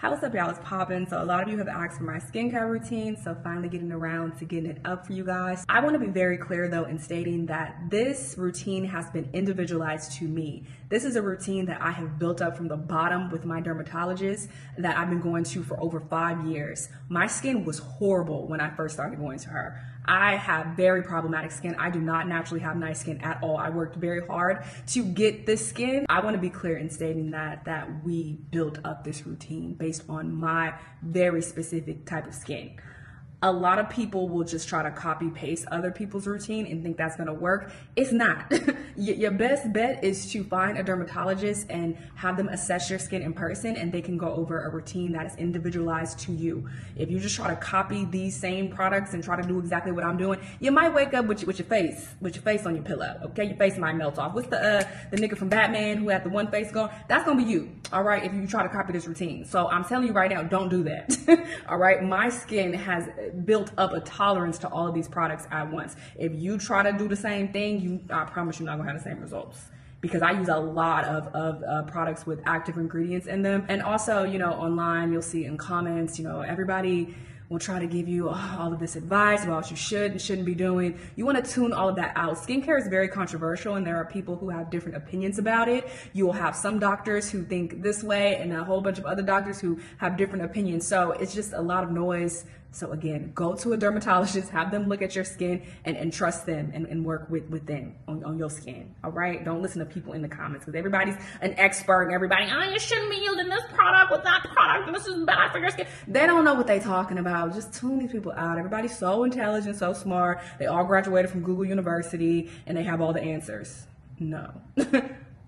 How's up, y'all? It's poppin'. So a lot of you have asked for my skincare routine, so finally getting around to getting it up for you guys. I want to be very clear though in stating that this routine has been individualized to me. This is a routine that I have built up from the bottom with my dermatologist that I've been going to for over 5 years. My skin was horrible when I first started going to her. I have very problematic skin. I do not naturally have nice skin at all. I worked very hard to get this skin. I want to be clear in stating that we built up this routine based on my very specific type of skin. A lot of people will just try to copy paste other people's routine and think that's gonna work. It's not. Your best bet is to find a dermatologist and have them assess your skin in person, and they can go over a routine that is individualized to you. If you just try to copy these same products and try to do exactly what I'm doing, you might wake up with your face on your pillow, okay? Your face might melt off. What's the nigga from Batman who had the one face gone? That's gonna be you, all right, if you try to copy this routine. So I'm telling you right now, don't do that, all right? My skin has built up a tolerance to all of these products at once. If you try to do the same thing, I promise you're not gonna have the same results, because I use a lot of products with active ingredients in them. And also, you know, online you'll see in comments, you know, everybody will try to give you all of this advice about what you should and shouldn't be doing. You want to tune all of that out. Skincare is very controversial, and there are people who have different opinions about it. You will have some doctors who think this way and a whole bunch of other doctors who have different opinions. So it's just a lot of noise. So again, go to a dermatologist, have them look at your skin, and trust them and work with them on your skin, all right? Don't listen to people in the comments, because everybody's an expert and everybody, oh, you shouldn't be using this product with that product, and this is bad for your skin. They don't know what they're talking about. Just tune these people out. Everybody's so intelligent, so smart. They all graduated from Google University and they have all the answers. No.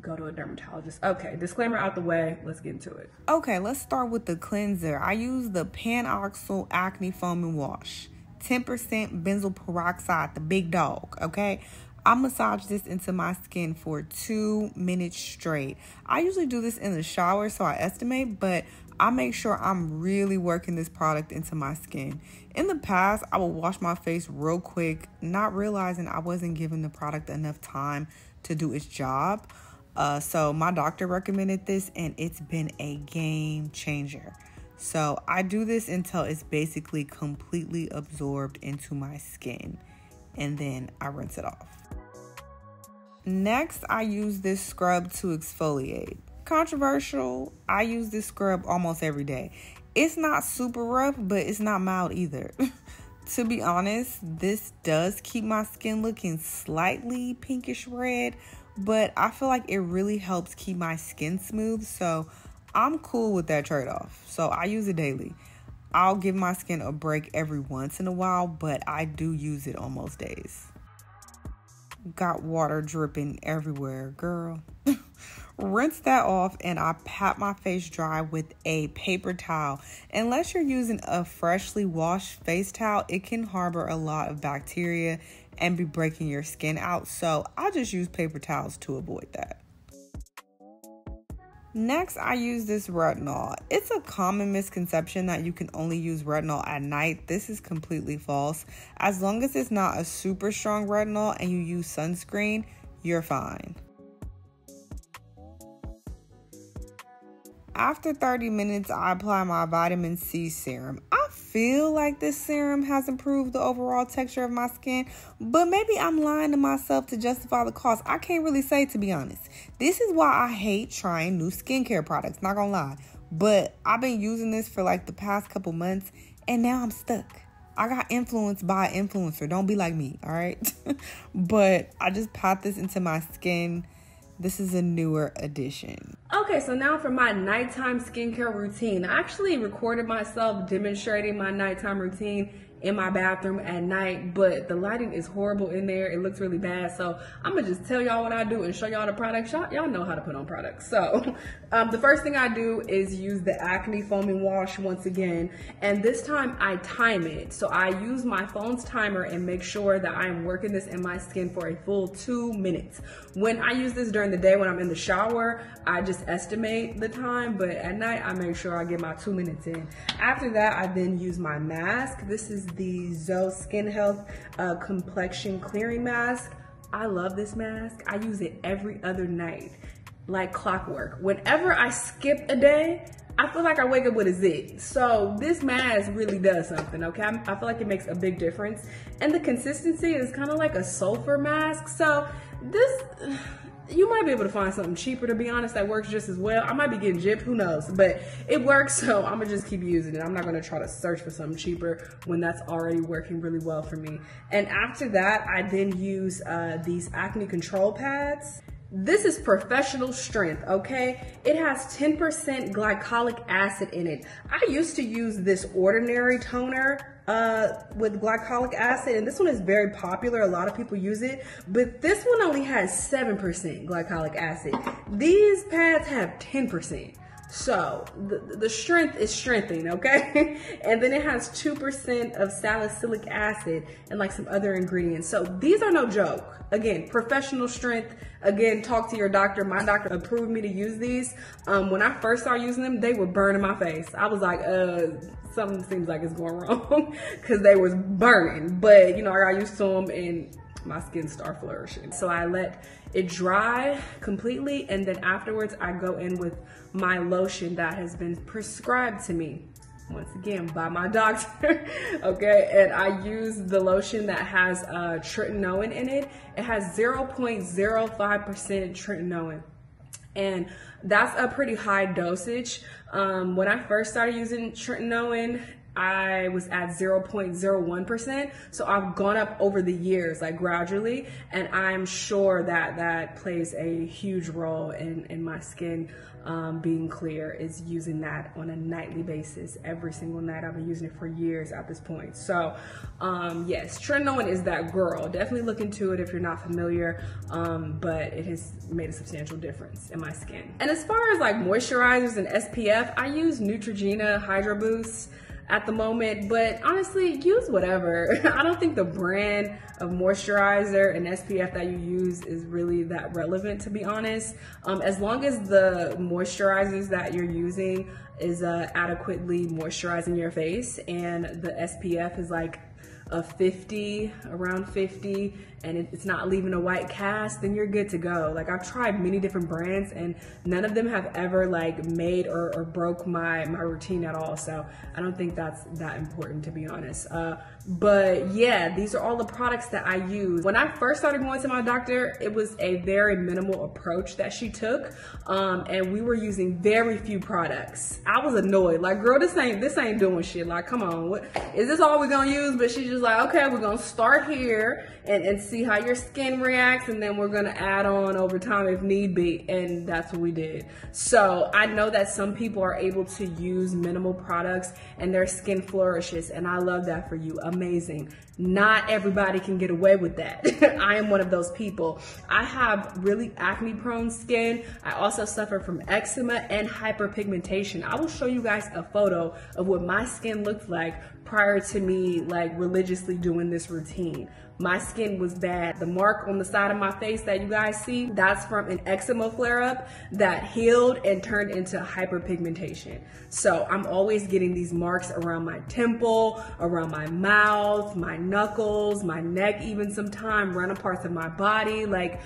Go to a dermatologist. Okay, disclaimer out the way, let's get into it. Okay, let's start with the cleanser. I use the Panoxyl Acne Foam and Wash, 10% benzoyl peroxide, the big dog, okay? I massage this into my skin for 2 minutes straight. I usually do this in the shower, so I estimate, but I make sure I'm really working this product into my skin. In the past, I would wash my face real quick, not realizing I wasn't giving the product enough time to do its job. So my doctor recommended this, and it's been a game changer. So I do this until it's basically completely absorbed into my skin, and then I rinse it off. Next, I use this scrub to exfoliate. Controversial, I use this scrub almost every day. It's not super rough, but it's not mild either. To be honest, this does keep my skin looking slightly pinkish red, but I feel like it really helps keep my skin smooth, so I'm cool with that trade-off. So I use it daily. I'll give my skin a break every once in a while, but I do use it on most days. Got water dripping everywhere, girl. Rinse that off, and I pat my face dry with a paper towel. Unless you're using a freshly washed face towel, it can harbor a lot of bacteria and be breaking your skin out, so I just use paper towels to avoid that. Next, I use this retinol. It's a common misconception that you can only use retinol at night. This is completely false. As long as it's not a super strong retinol and you use sunscreen, you're fine. After 30 minutes, I apply my vitamin C serum. I feel like this serum has improved the overall texture of my skin, but maybe I'm lying to myself to justify the cost. I can't really say, to be honest. This is why I hate trying new skincare products, not gonna lie. But I've been using this for like the past couple months, and now I'm stuck. I got influenced by an influencer. Don't be like me, all right? But I just pat this into my skin. This is a newer addition. Okay, so now for my nighttime skincare routine. I actually recorded myself demonstrating my nighttime routine in my bathroom at night, but the lighting is horrible in there. It looks really bad. So I'm gonna just tell y'all what I do and show y'all the products. Y'all know how to put on products. So the first thing I do is use the acne foam and wash once again. And this time I time it. So I use my phone's timer and make sure that I'm working this in my skin for a full 2 minutes. When I use this during the day, when I'm in the shower, I just estimate the time, but at night I make sure I get my 2 minutes in. After that, I then use my mask. This is the Zoe Skin Health Complexion Clearing Mask. I love this mask. I use it every other night, like clockwork. Whenever I skip a day, I feel like I wake up with a zit. So this mask really does something, okay? I feel like it makes a big difference. And the consistency is kind of like a sulfur mask. So this, you might be able to find something cheaper, to be honest, that works just as well. I might be getting gypped, who knows? But it works, so I'm gonna just keep using it. I'm not gonna try to search for something cheaper when that's already working really well for me. And after that, I then use these acne control pads. This is professional strength, okay? It has 10% glycolic acid in it. I used to use this ordinary toner with glycolic acid, and this one is very popular. A lot of people use it, but this one only has 7% glycolic acid. These pads have 10%. So the strength is strengthening, okay? And then it has 2% of salicylic acid and like some other ingredients. So these are no joke. Again, professional strength. Again, talk to your doctor. My doctor approved me to use these. When I first started using them, they were burning my face. I was like, something seems like it's going wrong, because they was burning. But you know, I got used to them and my skin started flourishing. So I let it dry completely, and then afterwards I go in with my lotion that has been prescribed to me, once again, by my doctor, okay? And I use the lotion that has tretinoin in it. It has 0.05% tretinoin. And that's a pretty high dosage. When I first started using tretinoin, I was at 0.01%, so I've gone up over the years, like gradually, and I'm sure that that plays a huge role in my skin being clear, is using that on a nightly basis every single night. I've been using it for years at this point. So yes, tretinoin is that girl. Definitely look into it if you're not familiar, but it has made a substantial difference in my skin. And as far as like moisturizers and SPF, I use Neutrogena Hydro Boost at the moment, but honestly, use whatever. I don't think the brand of moisturizer and SPF that you use is really that relevant, to be honest. As long as the moisturizers that you're using is adequately moisturizing your face, and the SPF is like a 50, around 50, and it's not leaving a white cast, then you're good to go. Like, I've tried many different brands and none of them have ever like made or broke my routine at all. So I don't think that's that important, to be honest. But yeah, these are all the products that I use. When I first started going to my doctor, it was a very minimal approach that she took, and we were using very few products. I was annoyed, like, girl, this ain't doing shit. Like, come on, what is this all we're gonna use? But she's just like, okay, we're gonna start here and see how your skin reacts, and then we're gonna add on over time if need be. And that's what we did. So I know that some people are able to use minimal products and their skin flourishes, and I love that for you. Amazing. Not everybody can get away with that. I am one of those people. I have really acne prone skin. I also suffer from eczema and hyperpigmentation. I will show you guys a photo of what my skin looked like prior to me like religiously doing this routine. My skin was bad. The mark on the side of my face that you guys see, that's from an eczema flare-up that healed and turned into hyperpigmentation. So I'm always getting these marks around my temple, around my mouth, my knuckles, my neck, even sometimes random parts of my body. Like,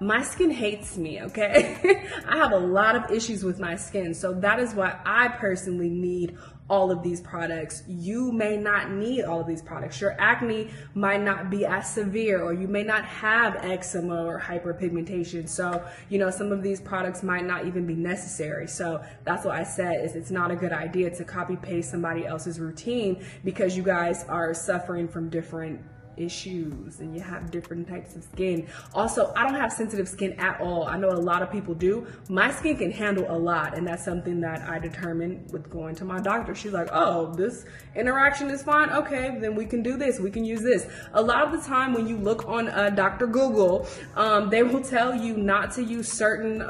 my skin hates me, okay? I have a lot of issues with my skin, so that is why I personally need all of these products. You may not need all of these products. Your acne might not be as severe, or you may not have eczema or hyperpigmentation. So, you know, some of these products might not even be necessary. So that's what I said, is it's not a good idea to copy paste somebody else's routine, because you guys are suffering from different issues and you have different types of skin. Also, I don't have sensitive skin at all. I know a lot of people do. My skin can handle a lot, and that's something that I determined with going to my doctor. She's like, oh, this interaction is fine, okay, then we can do this, we can use this. A lot of the time when you look on Dr. Google, they will tell you not to use certain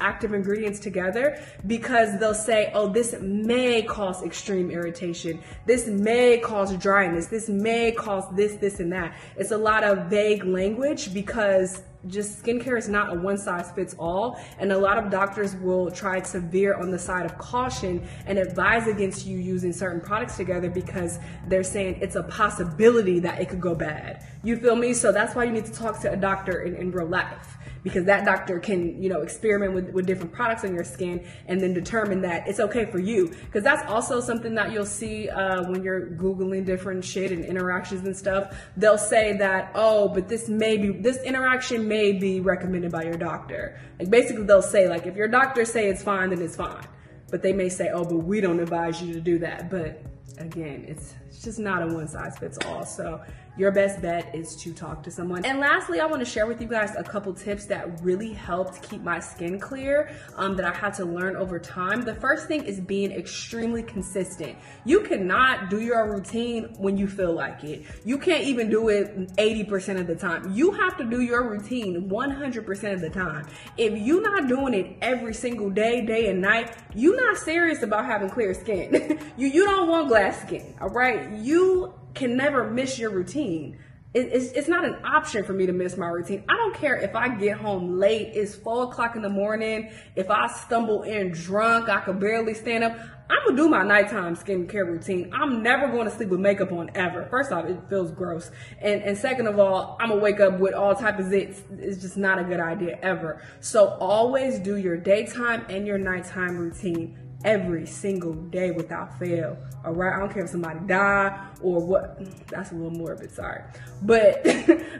active ingredients together, because they'll say, oh, this may cause extreme irritation, this may cause dryness, this may cause this and that. It's a lot of vague language, because just skincare is not a one size fits all, and a lot of doctors will try to veer on the side of caution and advise against you using certain products together, because they're saying it's a possibility that it could go bad. You feel me? So that's why you need to talk to a doctor in real life, because that doctor can, you know, experiment with different products on your skin and then determine that it's okay for you. Because that's also something that you'll see when you're Googling different shit and interactions and stuff. They'll say that, oh, but this interaction may be recommended by your doctor. Like basically they'll say like, if your doctor say it's fine, then it's fine. But they may say, oh, but we don't advise you to do that. But again, it's just not a one size fits all. So your best bet is to talk to someone. And lastly, I want to share with you guys a couple tips that really helped keep my skin clear that I had to learn over time. The first thing is being extremely consistent. You cannot do your routine when you feel like it. You can't even do it 80% of the time. You have to do your routine 100% of the time. If you're not doing it every single day, day and night, you're not serious about having clear skin. You don't want glass skin, all right? You can never miss your routine. It's not an option for me to miss my routine. I don't care if I get home late, it's 4 o'clock in the morning, if I stumble in drunk, I could barely stand up, I'm gonna do my nighttime skincare routine. I'm never going to sleep with makeup on ever. First off, it feels gross. And second of all, I'm gonna wake up with all type of zits. It's just not a good idea ever. So always do your daytime and your nighttime routine every single day without fail, all right? I don't care if somebody die or what. That's a little morbid, sorry. But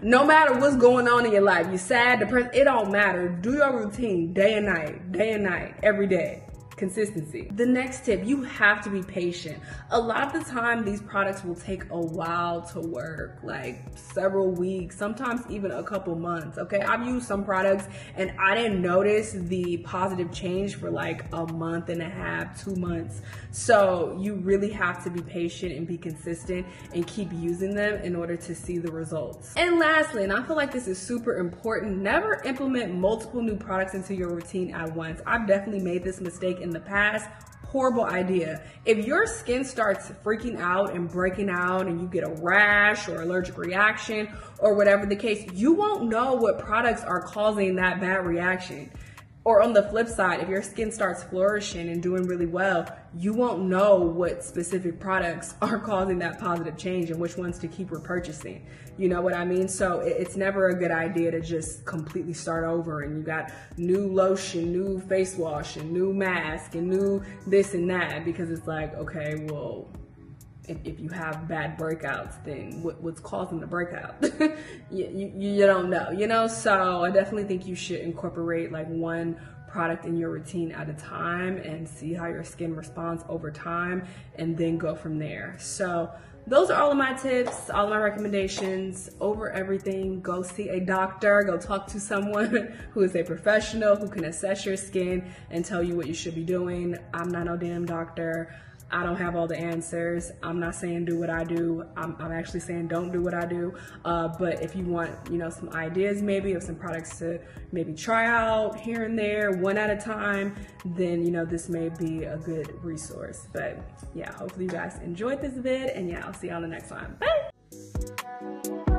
no matter what's going on in your life, you're sad, depressed, it don't matter. Do your routine day and night, every day. Consistency. The next tip, you have to be patient. A lot of the time, these products will take a while to work, like several weeks, sometimes even a couple months, okay? I've used some products and I didn't notice the positive change for like a month and a half, 2 months. So you really have to be patient and be consistent and keep using them in order to see the results. And lastly, and I feel like this is super important, never implement multiple new products into your routine at once. I've definitely made this mistake in the past. Horrible idea. If your skin starts freaking out and breaking out and you get a rash or allergic reaction or whatever the case, you won't know what products are causing that bad reaction. Or on the flip side, if your skin starts flourishing and doing really well, you won't know what specific products are causing that positive change and which ones to keep repurchasing. You know what I mean? So it's never a good idea to just completely start over and you got new lotion, new face wash, and new mask, and new this and that, because it's like, okay, well, if you have bad breakouts, then what's causing the breakout? you don't know, you know? So I definitely think you should incorporate like one product in your routine at a time and see how your skin responds over time and then go from there. So those are all of my tips, all of my recommendations. Over everything, go see a doctor, go talk to someone who is a professional, who can assess your skin and tell you what you should be doing. I'm not no damn doctor. I don't have all the answers. I'm not saying do what I do. I'm actually saying don't do what I do. But if you want, you know, some ideas maybe of some products to maybe try out here and there, one at a time, then, you know, this may be a good resource. But yeah, hopefully you guys enjoyed this vid and yeah, I'll see y'all in the next one. Bye.